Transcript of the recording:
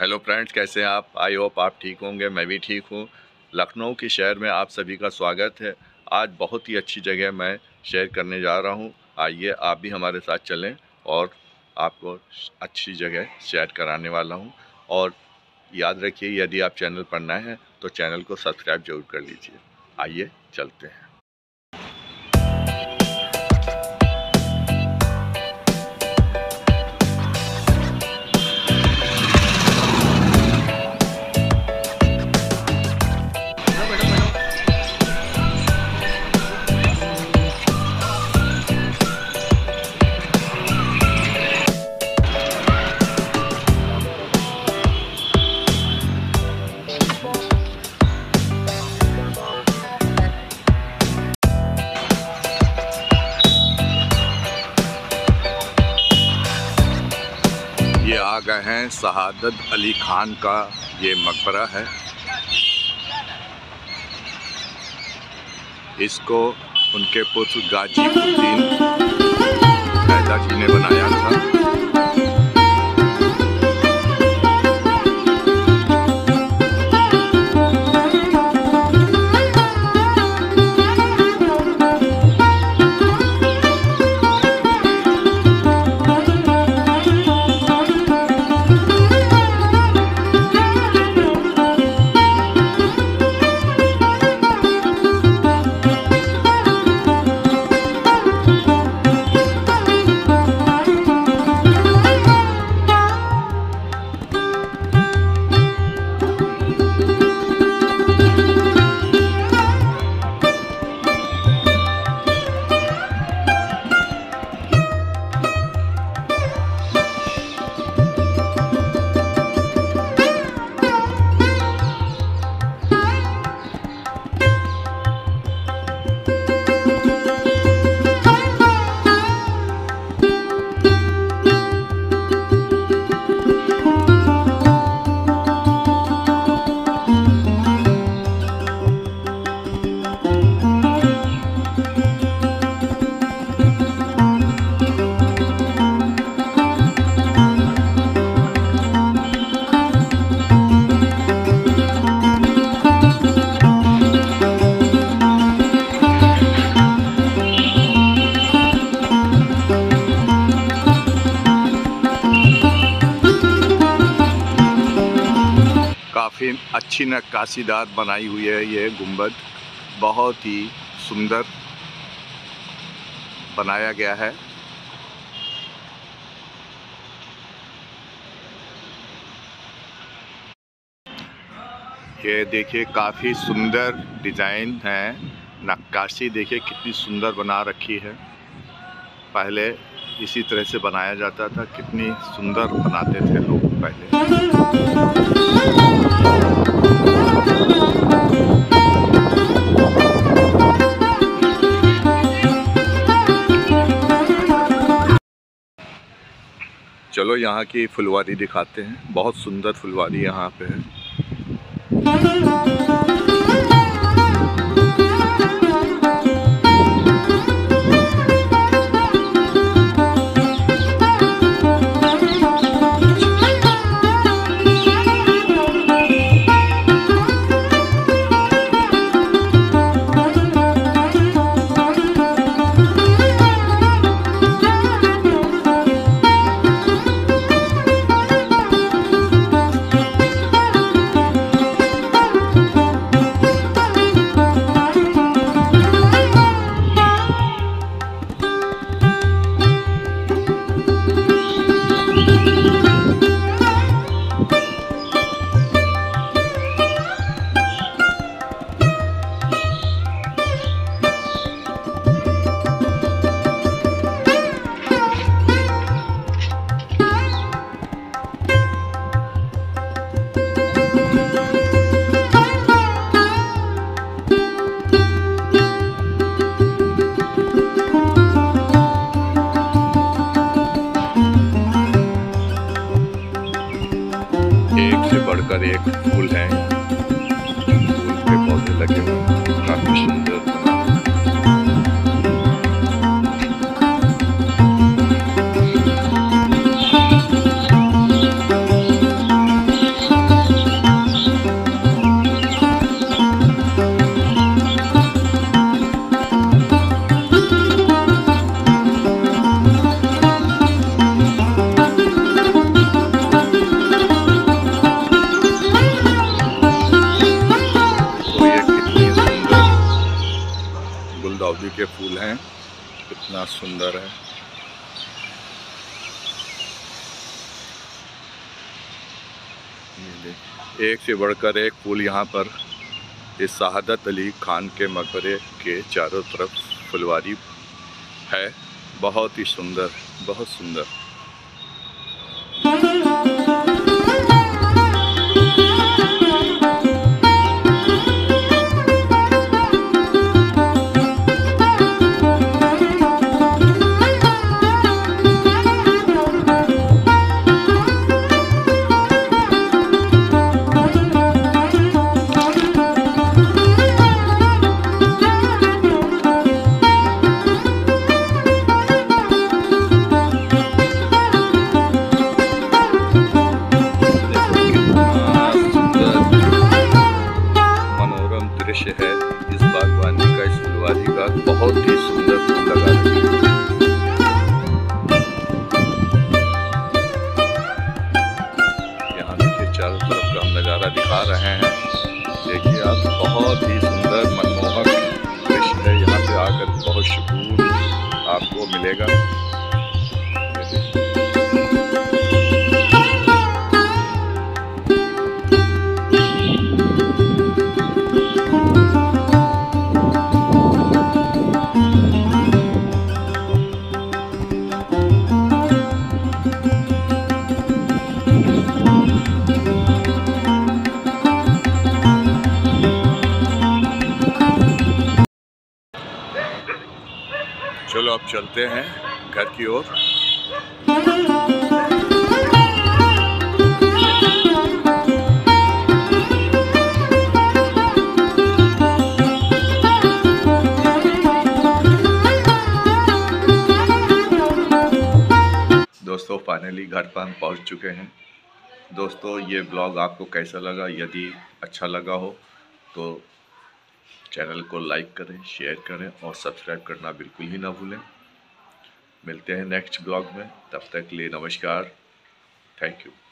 Hello friends, कैसे हैं आप? आई होप आप ठीक होंगे। मैं भी ठीक हूँ। लखनऊ के शहर में आप सभी का स्वागत है। आज बहुत ही अच्छी जगह मैं शेयर करने जा रहा हूँ। आइए आप भी हमारे साथ चलें और आपको अच्छी जगह शेयर कराने वाला हूँ। और याद रखिए, यदि आप चैनल पर नए हैं तो चैनल को सब्सक्राइब जरूर कर लीजिए। आइए चलते हैं। आ गए हैं सदात अली खान का ये मकबरा है। इसको उनके पुत्र गाजीउद्दीन हैदर जी ने बनाया था। काफ़ी अच्छी नक्काशीदार बनाई हुई है ये गुंबद, बहुत ही सुंदर बनाया गया है। ये देखिए, काफ़ी सुंदर डिज़ाइन है, नक्काशी देखिए कितनी सुंदर बना रखी है। पहले इसी तरह से बनाया जाता था, कितनी सुंदर बनाते थे लोग पहले। चलो यहाँ की फुलवारी दिखाते हैं। बहुत सुंदर फुलवारी यहाँ पे है। बढ़कर एक फूल है, फूल के पौधे लगे हुए हैं, काफी सुंदर बना। कितना सुंदर है। एक से बढ़कर एक फूल यहाँ पर इस सआदत अली खान के मकबरे के चारों तरफ फुलवारी है। बहुत ही सुंदर, बहुत सुंदर। है इस बागवानी का, इस फुलवारी का, बहुत ही सुंदर फूल लगा है। यहाँ देखिए चारों तरफ का हम नज़ारा दिखा रहे हैं। देखिए आप, बहुत ही सुंदर मनमोहक दृश्य है। यहाँ पे आकर बहुत सुकून आपको मिलेगा। चलो अब चलते हैं घर की ओर। दोस्तों फाइनली घर पर हम पहुंच चुके हैं। दोस्तों ये ब्लॉग आपको कैसा लगा? यदि अच्छा लगा हो तो चैनल को लाइक करें, शेयर करें और सब्सक्राइब करना बिल्कुल ही ना भूलें। मिलते हैं नेक्स्ट ब्लॉग में, तब तक के लिए नमस्कार। Thank you.